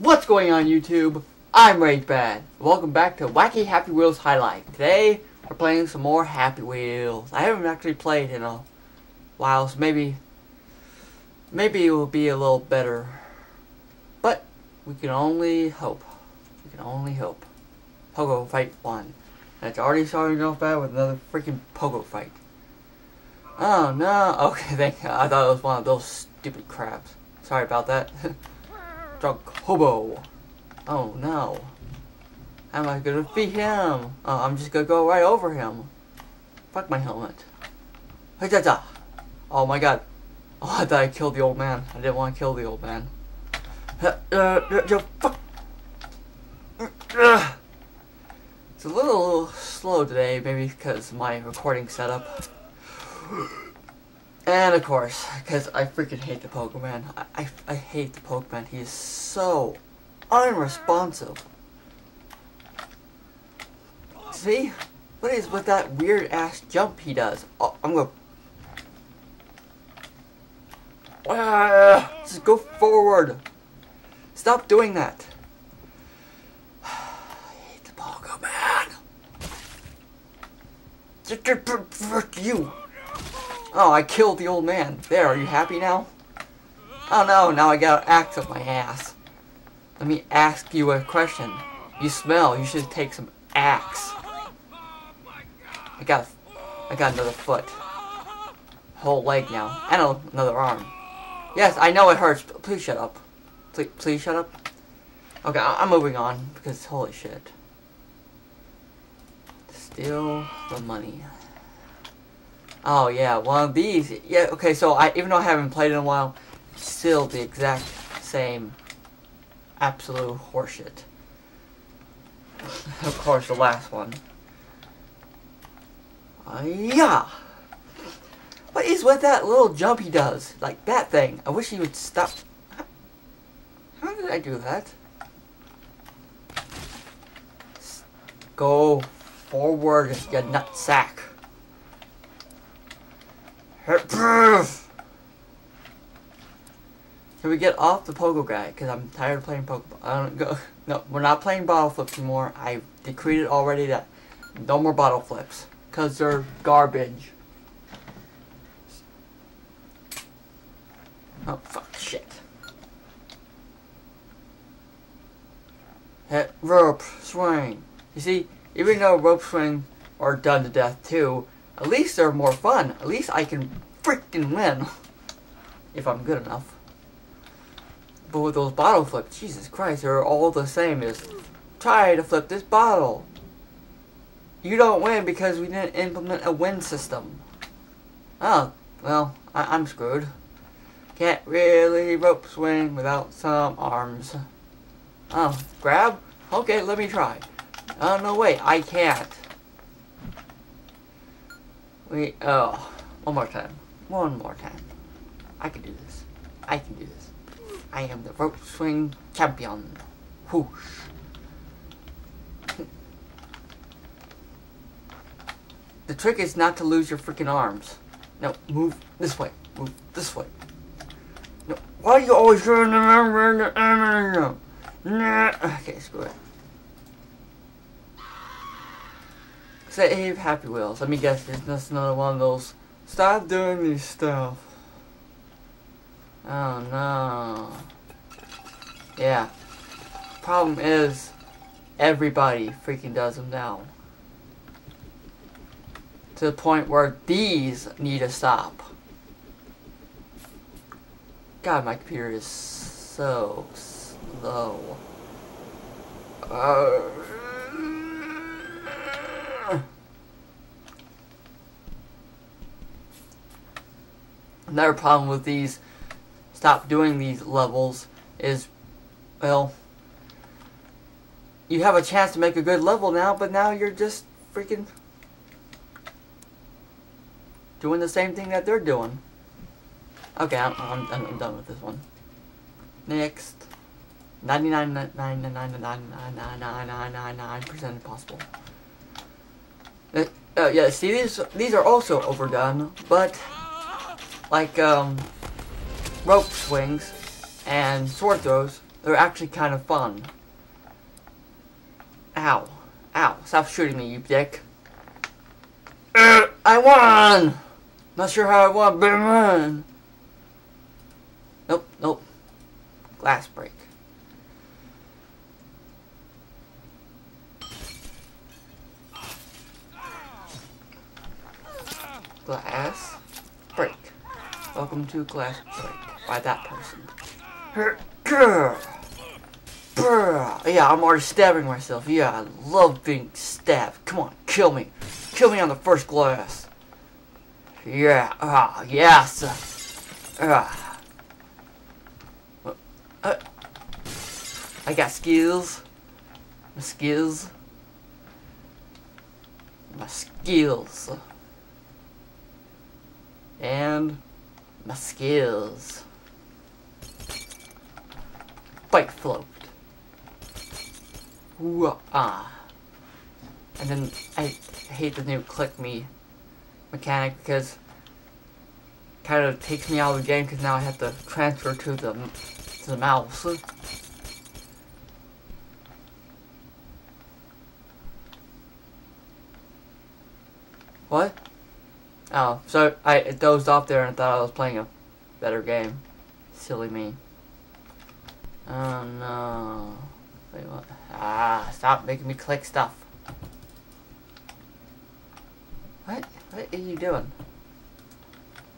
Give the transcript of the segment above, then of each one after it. What's going on YouTube? I'm RageBad. Welcome back to Wacky Happy Wheels Highlight. Today, we're playing some more Happy Wheels. I haven't actually played in a while, so maybe it will be a little better. But, we can only hope. Pogo Fight 1. And it's already starting off bad with another freaking Pogo Fight. Oh no, okay, thank God. I thought it was one of those stupid crabs. Sorry about that. Drunk hobo. Oh no. How am I gonna defeat him? Oh, I'm just gonna go right over him. Fuck my helmet. Oh my god. Oh, I thought I killed the old man. I didn't want to kill the old man. Fuck. It's a little slow today, maybe because my recording setup. And of course, because I freaking hate the Pokemon. I hate the Pokemon. He is so unresponsive. See? What is with that weird ass jump he does? Oh, I'm gonna... just go forward. Stop doing that. I hate the Pokemon. Frick you. Oh, I killed the old man. There, are you happy now? Oh no, now I got an axe up my ass. Let me ask you a question. You smell, you should take some axe. I got another foot. Whole leg now. And another arm. Yes, I know it hurts, but please shut up. Please shut up. Okay, I'm moving on, because holy shit. Steal the money. Oh yeah, one of these. Yeah, okay, so even though I haven't played in a while, still the exact same absolute horseshit. Of course, the last one. Yeah! What is with that little jump he does? Like, that thing. I wish he would stop. How did I do that? Go forward, you nutsack. Can we get off the Pogo guy? Because I'm tired of playing Pokeball. I don't go. No, we're not playing bottle flips anymore. I decreed it already that no more bottle flips. Because they're garbage. Oh, fuck shit. Hit rope swing. You see, even though rope swing are done to death too, at least they're more fun. At least I can freaking win. If I'm good enough. But with those bottle flips, Jesus Christ, they're all the same. Just try to flip this bottle. You don't win because we didn't implement a win system. Oh, well, I'm screwed. Can't really rope swing without some arms. Oh, grab? Okay, let me try. Oh, no, wait, I can't. One more time. I can do this. I am the rope swing champion. Whoosh. The trick is not to lose your freaking arms. No, move this way. No, why do you always run around? Okay, screw it. Save Happy Wheels. Let me guess, there's just another one of those. Stop doing this stuff. Oh no. Yeah. Problem is, everybody freaking does them now. To the point where these need to stop. God, my computer is so slow. Another problem with these stop doing these levels is, well, you have a chance to make a good level now, but now you're just freaking doing the same thing that they're doing. Okay, I'm done with this one. Next. 99.9999999% impossible. Yeah, see, these are also overdone, but like rope swings and sword throws, They're actually kind of fun. Ow. Ow. Stop shooting me, you dick. I won! Not sure how I won, but I won. Nope, nope. Glass break. Glass break. Welcome to glass break by that person. Yeah, I'm already stabbing myself. Yeah, I love being stabbed. Come on, kill me. Kill me on the first glass. Yeah, ah, yes. I got skills. My skills. My skills. And my skills. Bike float. And then I hate the new click me mechanic because it kind of takes me out of the game because now I have to transfer to the mouse. What? Oh, so I dozed off there and thought I was playing a better game. Silly me. Oh no. Wait, what? Ah, stop making me click stuff. What? What are you doing?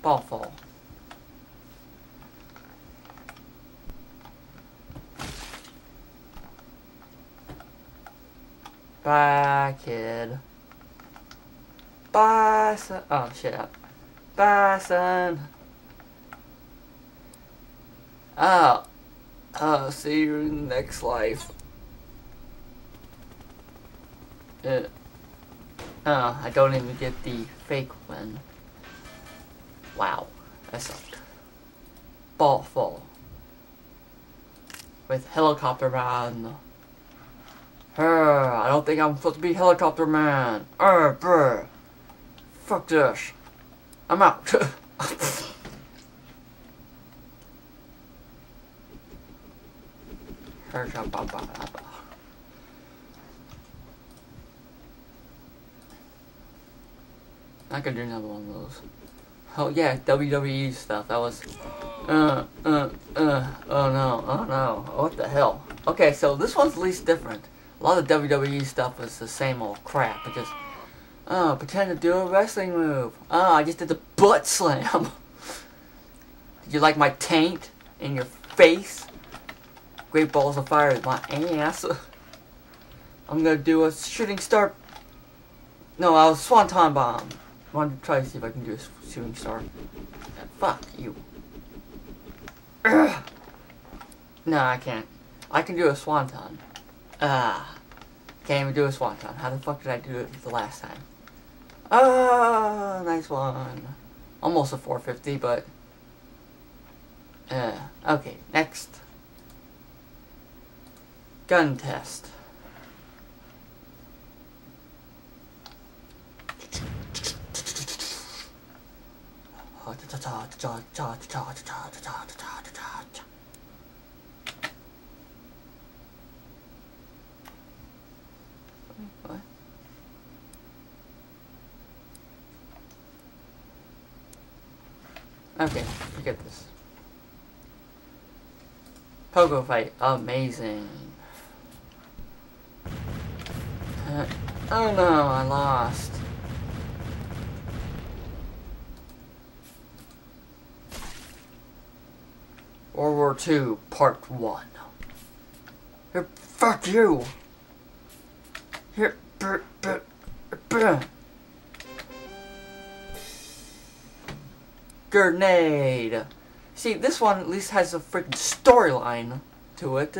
Ball fall. Bye, kid. Bye, son. Oh, shit up. Bye, son. Oh. Oh, see you in the next life. I don't even get the fake one. Wow, that sucked. Ball fall. With helicopter man. I don't think I'm supposed to be helicopter man. Bruh. Fuck this. I'm out. I could do another one of those. Oh yeah, WWE stuff. That was. Oh no. Oh no. What the hell? Okay, so this one's at least different. A lot of WWE stuff was the same old crap. It just. Oh, pretend to do a wrestling move. Oh, I just did the butt slam. Did you like my taint in your face? Great balls of fire is my ass. I'm gonna do a shooting star. No, I was swanton bomb. I wanted to try to see if I can do a shooting star. Yeah, fuck you. Ugh. No, I can't. I can do a swanton. Can't even do a swanton. How the fuck did I do it the last time? Ah, nice one. Almost a 450, but. Okay, next. Gun test. What? Okay, forget this. Pogo fight, amazing. Oh no, I lost. World War II, Part 1. Here, fuck you! Here, grenade! See, this one at least has a freaking storyline to it.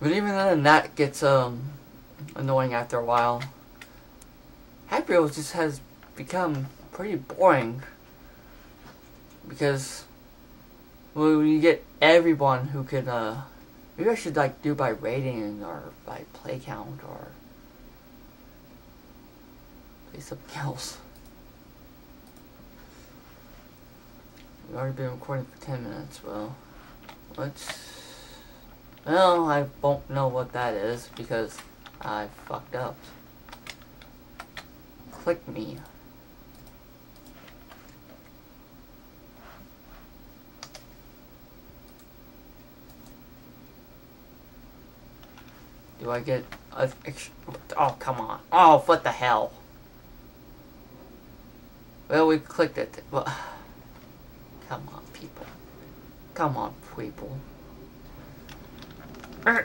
But even then, that gets, annoying after a while. Happy Wheels just has become pretty boring. Because, well, you get everyone who can, maybe I should, like, do by rating or by play count or play something else. We've already been recording for 10 minutes, well, Well, I won't know what that is because I fucked up. Click me. Do I get a... Oh, come on. Oh, what the hell? Well, we clicked it. Well, come on, people. Come on, people. No.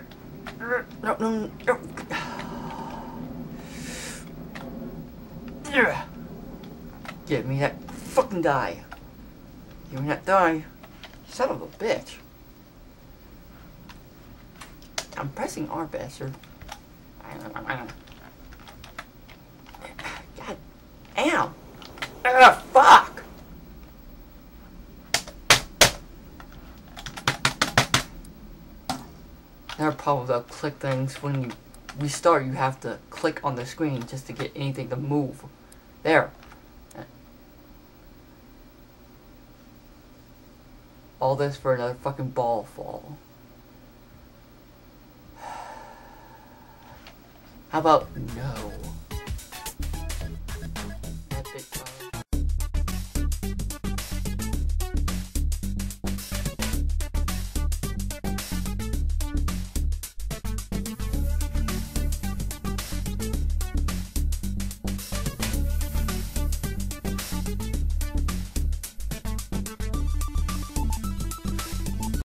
Give me that fucking die. Give me that die. Son of a bitch. I'm pressing R, bastard. God damn! Fuck! There are problems with click things. When you restart, you have to click on the screen just to get anything to move. There. All this for another fucking ball fall. How about no?